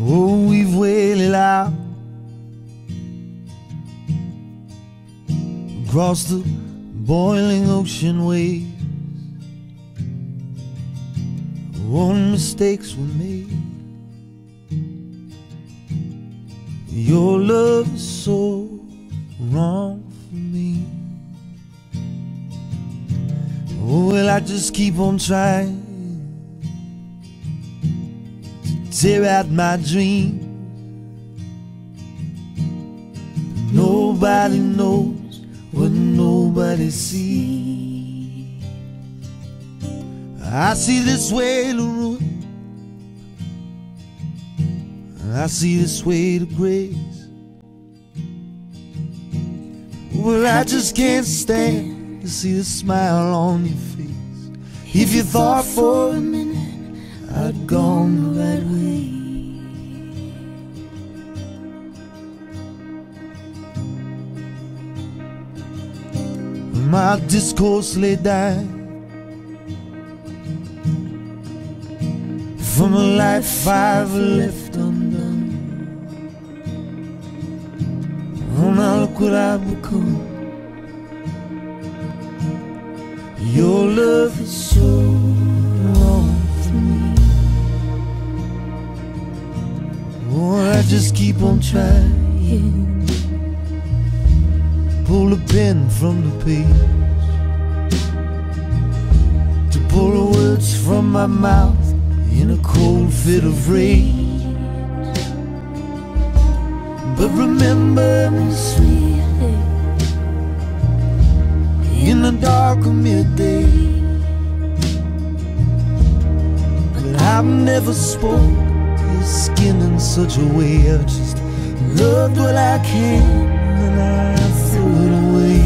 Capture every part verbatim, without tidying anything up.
Oh, we've waited out across the boiling ocean waves. One mistakes were made. Your love is so wrong for me. Oh, well, I just keep on trying to tear out my dreams. Nobody knows what nobody sees. I see this way to ruin, I see this way to grace. Well, I just can't stand to see the smile on your face. If you thought for a minute I'd gone the right way. My discourse lay down from a life I've left undone. Oh, now look what I've become. Your love is so I just keep on trying. Pull the pen from the page, to pull the words from my mouth in a cold fit of rage. But remember me sweetly in the dark of midday. But I've never spoken skin in such a way. I just loved what I can and I threw it away.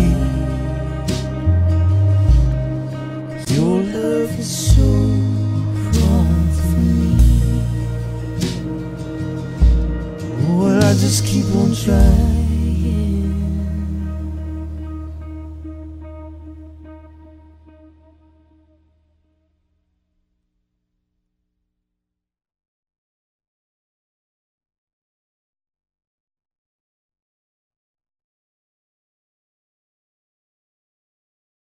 Your love is so wrong for me. Well, I just keep on trying.